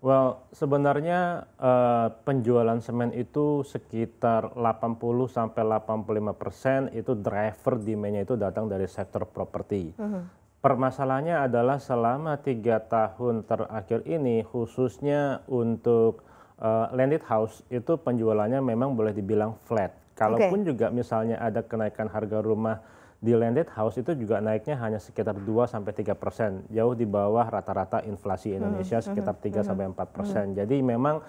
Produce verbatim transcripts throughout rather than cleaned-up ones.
Well, sebenarnya uh, penjualan semen itu sekitar delapan puluh sampai delapan puluh lima persen itu driver demand-nya itu datang dari sektor properti. Uh-huh. Permasalahannya adalah selama tiga tahun terakhir ini, khususnya untuk uh, landed house itu penjualannya memang boleh dibilang flat. Kalaupun okay. juga misalnya ada kenaikan harga rumah di landed house itu juga naiknya hanya sekitar dua sampai tiga persen, jauh di bawah rata-rata inflasi Indonesia hmm, sekitar tiga sampai empat persen. Hmm. Jadi memang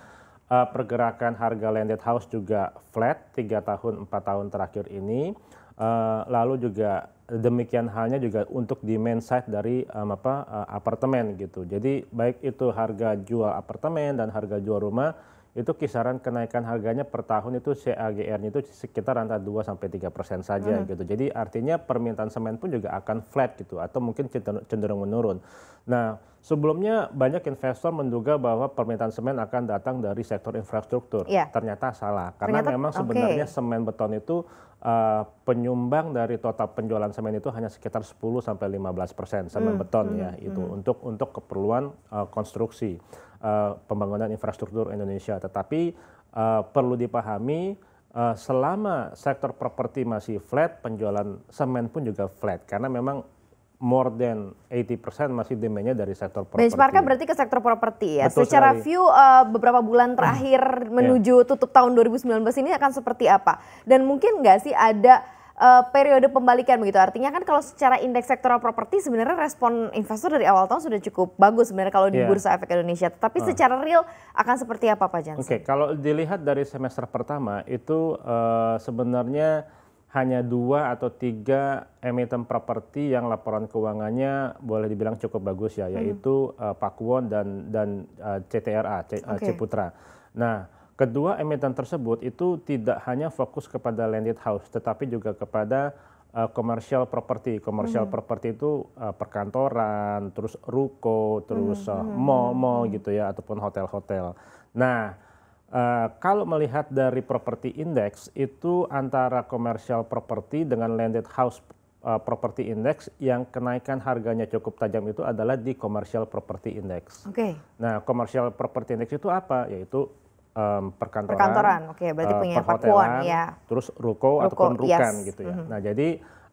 uh, pergerakan harga landed house juga flat tiga tahun empat tahun terakhir ini. Uh, lalu juga demikian halnya juga untuk demand side dari um, apa uh, apartemen gitu. Jadi baik itu harga jual apartemen dan harga jual rumah itu kisaran kenaikan harganya per tahun itu C A G R-nya itu sekitar antara dua sampai tiga persen saja hmm. gitu. Jadi artinya permintaan semen pun juga akan flat gitu atau mungkin cenderung menurun. Nah, sebelumnya banyak investor menduga bahwa permintaan semen akan datang dari sektor infrastruktur. Yeah. Ternyata salah. Karena Ternyata, memang sebenarnya okay. semen beton itu uh, penyumbang dari total penjualan semen itu hanya sekitar sepuluh sampai lima belas persen semen hmm. beton hmm. ya itu hmm. untuk untuk keperluan uh, konstruksi. Uh, pembangunan infrastruktur Indonesia, tetapi uh, perlu dipahami uh, selama sektor properti masih flat, penjualan semen pun juga flat karena memang more than delapan puluh persen masih demand-nya dari sektor properti. Benchmark-nya berarti ke sektor properti ya. Betul Secara sekali. view uh, beberapa bulan terakhir hmm. menuju yeah. tutup tahun dua ribu sembilan belas ini akan seperti apa? Dan mungkin nggak sih ada Uh, periode pembalikan begitu, artinya kan kalau secara indeks sektoral properti sebenarnya respon investor dari awal tahun sudah cukup bagus sebenarnya kalau di yeah. Bursa Efek Indonesia, tapi uh. secara real akan seperti apa Pak Jansen? Oke, okay, kalau dilihat dari semester pertama itu uh, sebenarnya hanya dua atau tiga emiten properti yang laporan keuangannya boleh dibilang cukup bagus ya, yaitu hmm. uh, Pakuwon dan dan uh, C T R A, C, okay. uh, Ciputra. Nah, kedua emiten tersebut itu tidak hanya fokus kepada landed house, tetapi juga kepada uh, commercial property. Commercial hmm. property itu uh, perkantoran, terus ruko, terus uh, mall-mall gitu ya, ataupun hotel-hotel. Nah, uh, kalau melihat dari property index itu antara commercial property dengan landed house uh, property index yang kenaikan harganya cukup tajam itu adalah di commercial property index. Oke. Okay. Nah, commercial property index itu apa? Yaitu Um, perkantoran, perkantoran. Oke, berarti punya uh, Pakuwon, ya. Terus ruko, ruko ataupun rukan yes. gitu ya. Mm-hmm. Nah, jadi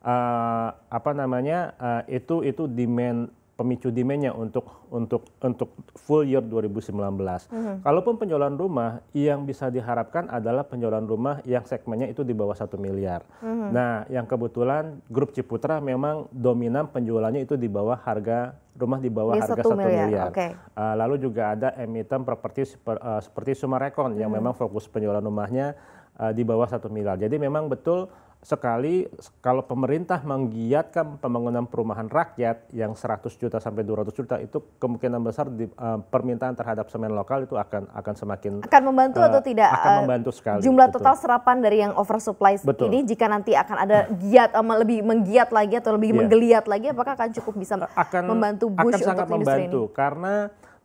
uh, apa namanya uh, itu itu demand pemicu demandnya untuk untuk untuk full year dua ribu sembilan belas. Mm-hmm. Kalaupun penjualan rumah yang bisa diharapkan adalah penjualan rumah yang segmennya itu di bawah satu miliar. Mm-hmm. Nah, yang kebetulan grup Ciputra memang dominan penjualannya itu di bawah harga rumah di bawah harga satu miliar. Okay. Uh, lalu juga ada emiten properti uh, seperti Sumarekon hmm. yang memang fokus penjualan rumahnya uh, di bawah satu miliar. Jadi memang betul sekali kalau pemerintah menggiatkan pembangunan perumahan rakyat yang seratus juta sampai dua ratus juta itu kemungkinan besar di, uh, permintaan terhadap semen lokal itu akan akan semakin akan membantu uh, atau tidak akan membantu sekali. Jumlah betul. total serapan dari yang oversupply betul. ini jika nanti akan ada giat um, lebih menggiat lagi atau lebih yeah. menggeliat lagi apakah akan cukup bisa akan, membantu Bush akan sangat untuk membantu ini? Karena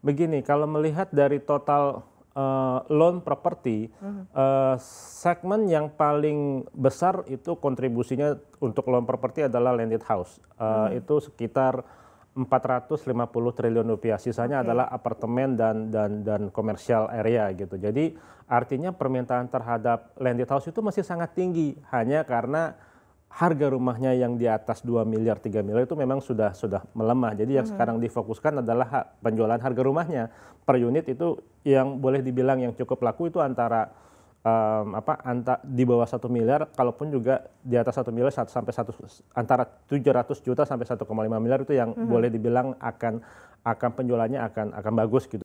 begini kalau melihat dari total Uh, loan properti, uh-huh. uh, segmen yang paling besar itu kontribusinya untuk loan properti adalah landed house. Uh, uh-huh. Itu sekitar empat ratus lima puluh triliun rupiah. Sisanya okay. adalah apartemen dan dan dan komersial area gitu. Jadi artinya permintaan terhadap landed house itu masih sangat tinggi hanya karena harga rumahnya yang di atas dua miliar, tiga miliar itu memang sudah sudah melemah. Jadi yang hmm. sekarang difokuskan adalah penjualan harga rumahnya per unit itu yang boleh dibilang yang cukup laku itu antara um, apa anta, di bawah satu miliar, kalaupun juga di atas satu miliar sampai satu antara tujuh ratus juta sampai satu koma lima miliar itu yang hmm. boleh dibilang akan akan penjualannya akan akan bagus gitu.